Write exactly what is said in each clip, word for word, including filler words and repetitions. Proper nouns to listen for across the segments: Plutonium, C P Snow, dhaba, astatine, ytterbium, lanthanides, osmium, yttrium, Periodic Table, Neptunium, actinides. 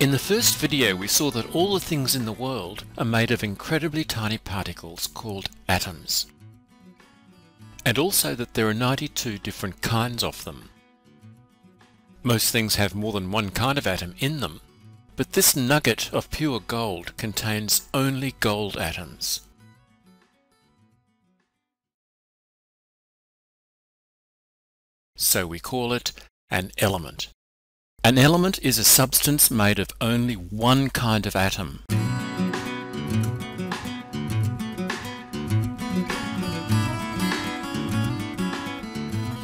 In the first video we saw that all the things in the world are made of incredibly tiny particles called atoms, and also that there are ninety-two different kinds of them. Most things have more than one kind of atom in them, but this nugget of pure gold contains only gold atoms. So we call it an element. An element is a substance made of only one kind of atom.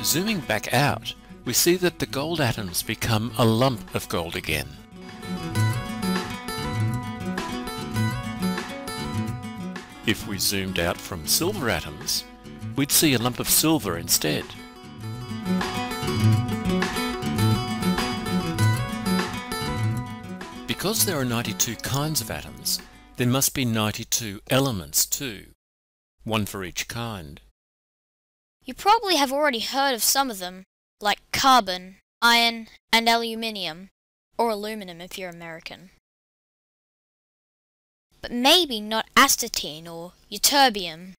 Zooming back out, we see that the gold atoms become a lump of gold again. If we zoomed out from silver atoms, we'd see a lump of silver instead. Because there are ninety-two kinds of atoms, there must be ninety-two elements too, one for each kind. You probably have already heard of some of them, like carbon, iron, and aluminium, or aluminum if you're American. But maybe not astatine or ytterbium.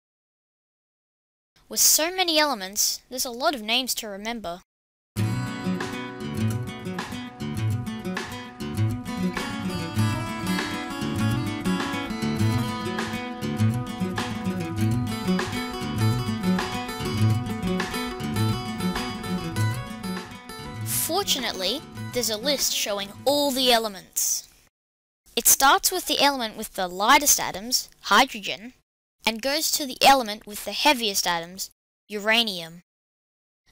With so many elements, there's a lot of names to remember. Fortunately, there's a list showing all the elements. It starts with the element with the lightest atoms, hydrogen, and goes to the element with the heaviest atoms, uranium.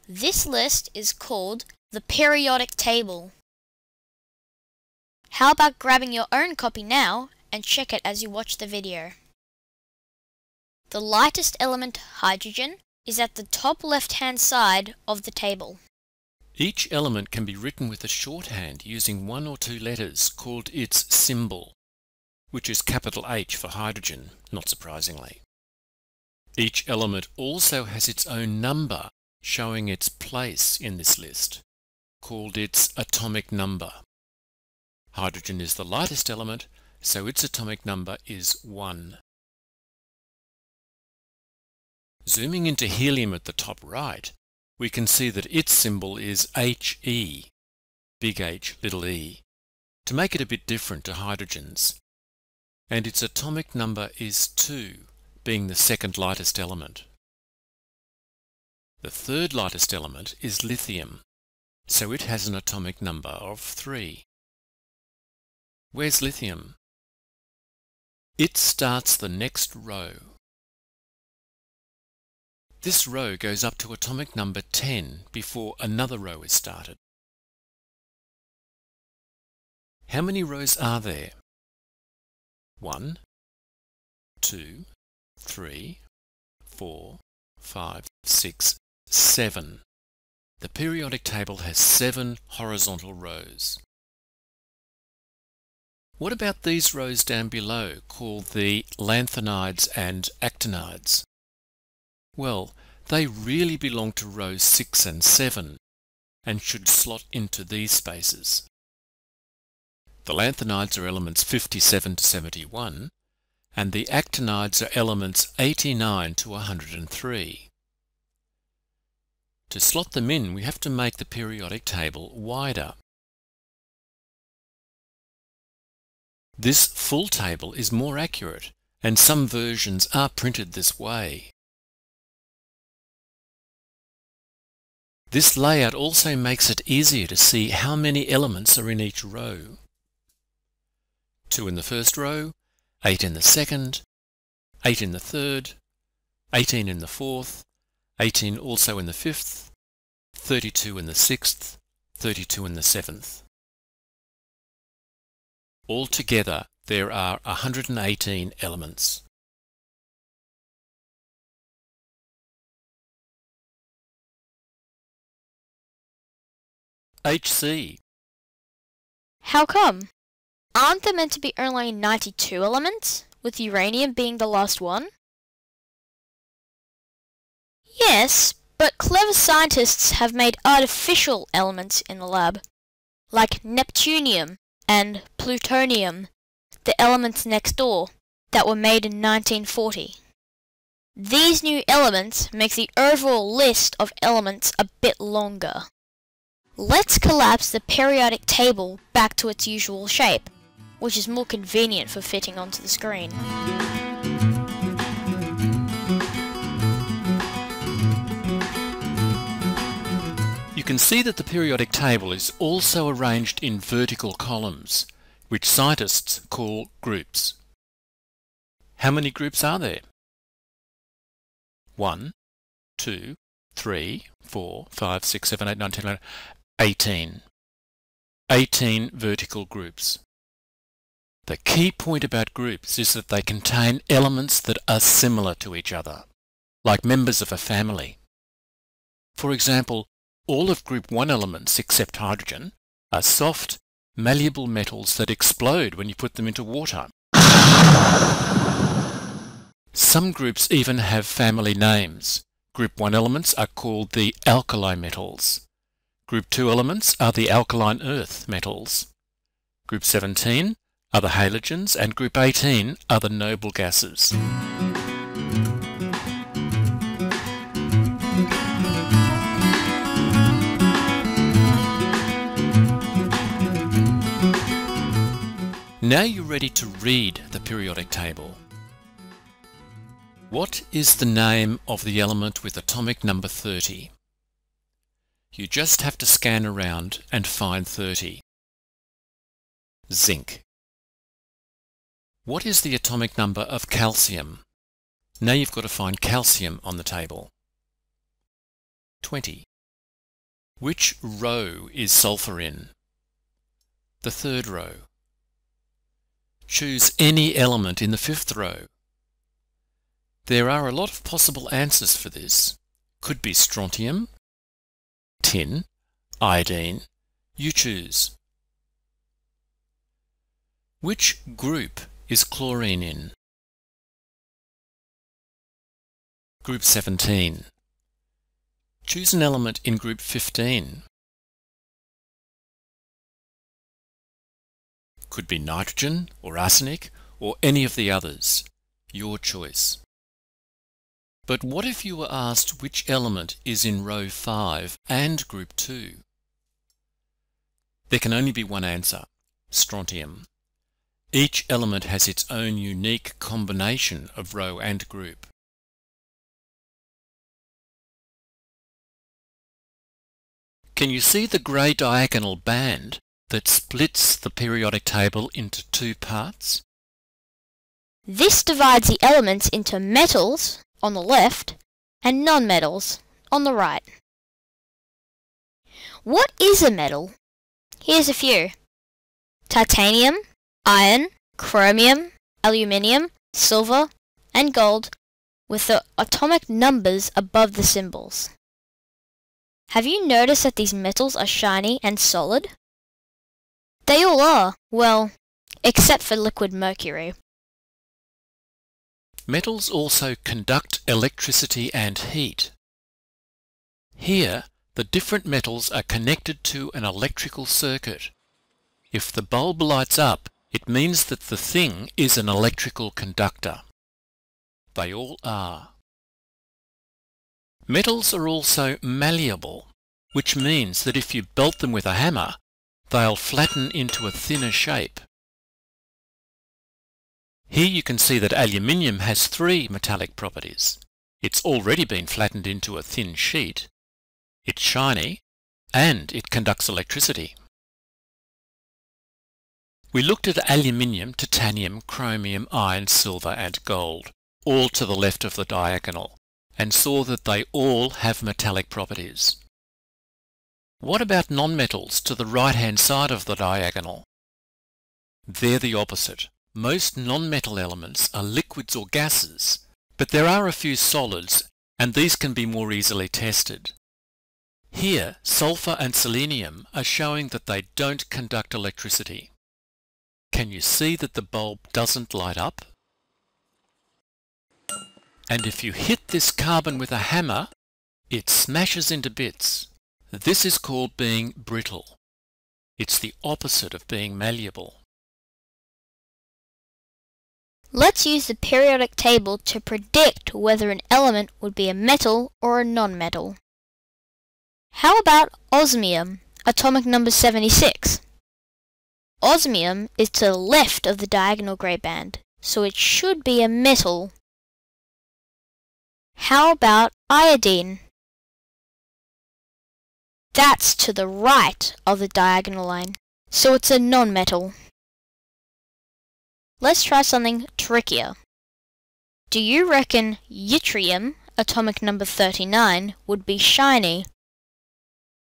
This list is called the periodic table. How about grabbing your own copy now and check it as you watch the video? The lightest element, hydrogen, is at the top left-hand side of the table. Each element can be written with a shorthand using one or two letters called its symbol, which is capital H for hydrogen, not surprisingly. Each element also has its own number, showing its place in this list, called its atomic number. Hydrogen is the lightest element, so its atomic number is one. Zooming into helium at the top right, we can see that its symbol is He, big H, little e, to make it a bit different to hydrogen's. And its atomic number is two, being the second lightest element. The third lightest element is lithium, so it has an atomic number of three. Where's lithium? It starts the next row. This row goes up to atomic number ten before another row is started. How many rows are there? One, two, three, four, five, six, seven. The periodic table has seven horizontal rows. What about these rows down below, called the lanthanides and actinides? Well, they really belong to rows six and seven, and should slot into these spaces. The lanthanides are elements fifty-seven to seventy-one, and the actinides are elements eighty-nine to one hundred and three. To slot them in, we have to make the periodic table wider. This full table is more accurate, and some versions are printed this way. This layout also makes it easier to see how many elements are in each row. two in the first row, eight in the second, eight in the third, eighteen in the fourth, eighteen also in the fifth, thirty-two in the sixth, thirty-two in the seventh. Altogether, there are one hundred eighteen elements. Hc. How come? Aren't there meant to be only ninety-two elements, with uranium being the last one? Yes, but clever scientists have made artificial elements in the lab, like Neptunium and plutonium, the elements next door, that were made in nineteen forty. These new elements make the overall list of elements a bit longer. Let's collapse the periodic table back to its usual shape, which is more convenient for fitting onto the screen. You can see that the periodic table is also arranged in vertical columns, which scientists call groups. How many groups are there? one, two, three, four, five, six, seven, eight, nine, ten, eleven, eighteen. eighteen vertical groups. The key point about groups is that they contain elements that are similar to each other, like members of a family. For example, all of group one elements, except hydrogen, are soft, malleable metals that explode when you put them into water. Some groups even have family names. Group one elements are called the alkali metals. Group two elements are the alkaline earth metals. Group seventeen are the halogens, and Group eighteen are the noble gases. Now you're ready to read the periodic table. What is the name of the element with atomic number thirty? You just have to scan around and find thirty. Zinc. What is the atomic number of calcium? Now you've got to find calcium on the table. twenty. Which row is sulfur in? The third row. Choose any element in the fifth row. There are a lot of possible answers for this. Could be strontium, tin, iodine. You choose. Which group is chlorine in? Group seventeen. Choose an element in group fifteen. Could be nitrogen or arsenic or any of the others. Your choice. But what if you were asked which element is in row five and group two? There can only be one answer, strontium. Each element has its own unique combination of row and group. Can you see the grey diagonal band that splits the periodic table into two parts? This divides the elements into metals on the left and nonmetals on the right. What is a metal? Here's a few. Titanium, iron, chromium, aluminium, silver and gold, with the atomic numbers above the symbols. Have you noticed that these metals are shiny and solid? They all are, well, except for liquid mercury. Metals also conduct electricity and heat. Here, the different metals are connected to an electrical circuit. If the bulb lights up, it means that the thing is an electrical conductor. They all are. Metals are also malleable, which means that if you belt them with a hammer, they'll flatten into a thinner shape. Here you can see that aluminium has three metallic properties. It's already been flattened into a thin sheet, it's shiny, and it conducts electricity. We looked at aluminium, titanium, chromium, iron, silver and gold, all to the left of the diagonal, and saw that they all have metallic properties. What about nonmetals to the right-hand side of the diagonal? They're the opposite. Most nonmetal elements are liquids or gases, but there are a few solids, and these can be more easily tested. Here, sulfur and selenium are showing that they don't conduct electricity. Can you see that the bulb doesn't light up? And if you hit this carbon with a hammer, it smashes into bits. This is called being brittle. It's the opposite of being malleable. Let's use the periodic table to predict whether an element would be a metal or a non-metal. How about osmium, atomic number seventy-six? Osmium is to the left of the diagonal grey band, so it should be a metal. How about iodine? That's to the right of the diagonal line, so it's a non-metal. Let's try something trickier. Do you reckon yttrium, atomic number thirty-nine, would be shiny?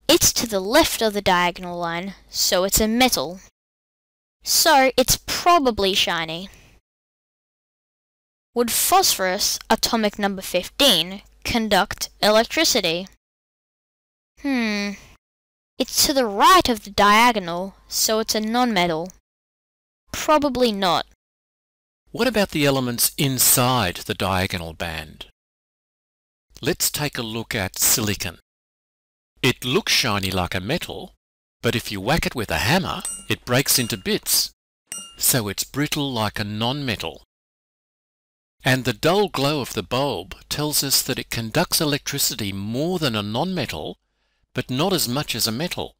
It's to the left of the diagonal line, so it's a metal. So it's probably shiny. Would phosphorus, atomic number fifteen, conduct electricity? Hmm, it's to the right of the diagonal, so it's a non-metal. Probably not. What about the elements inside the diagonal band? Let's take a look at silicon. It looks shiny like a metal, but if you whack it with a hammer, it breaks into bits, so it's brittle like a non-metal. And the dull glow of the bulb tells us that it conducts electricity more than a non-metal, but not as much as a metal.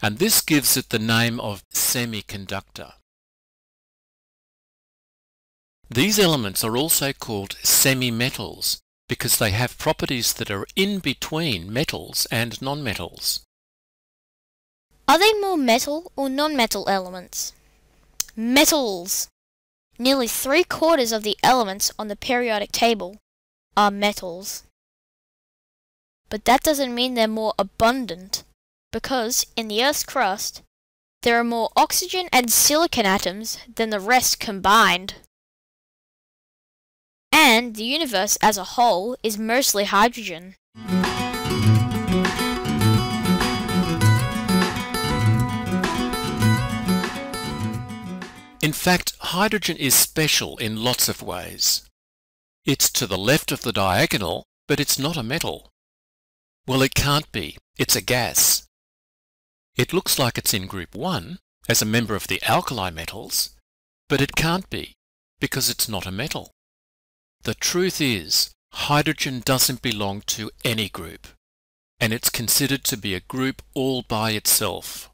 And this gives it the name of semiconductor. These elements are also called semi-metals because they have properties that are in between metals and non-metals. Are they more metal or non-metal elements? Metals! Nearly three quarters of the elements on the periodic table are metals. But that doesn't mean they're more abundant, because in the Earth's crust, there are more oxygen and silicon atoms than the rest combined. And the universe as a whole is mostly hydrogen. In fact, hydrogen is special in lots of ways. It's to the left of the diagonal, but it's not a metal. Well, it can't be. It's a gas. It looks like it's in group one, as a member of the alkali metals, but it can't be, because it's not a metal. The truth is, hydrogen doesn't belong to any group, and it's considered to be a group all by itself.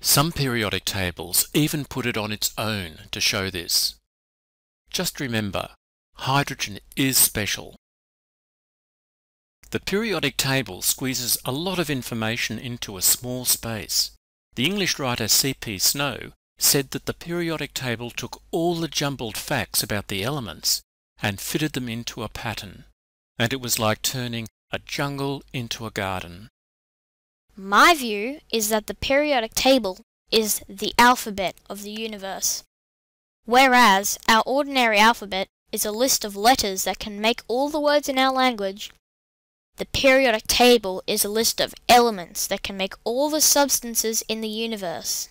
Some periodic tables even put it on its own to show this. Just remember, hydrogen is special. The periodic table squeezes a lot of information into a small space. The English writer C P Snow said that the periodic table took all the jumbled facts about the elements and fitted them into a pattern, and it was like turning a jungle into a garden. My view is that the periodic table is the alphabet of the universe, whereas our ordinary alphabet is a list of letters that can make all the words in our language. The periodic table is a list of elements that can make all the substances in the universe.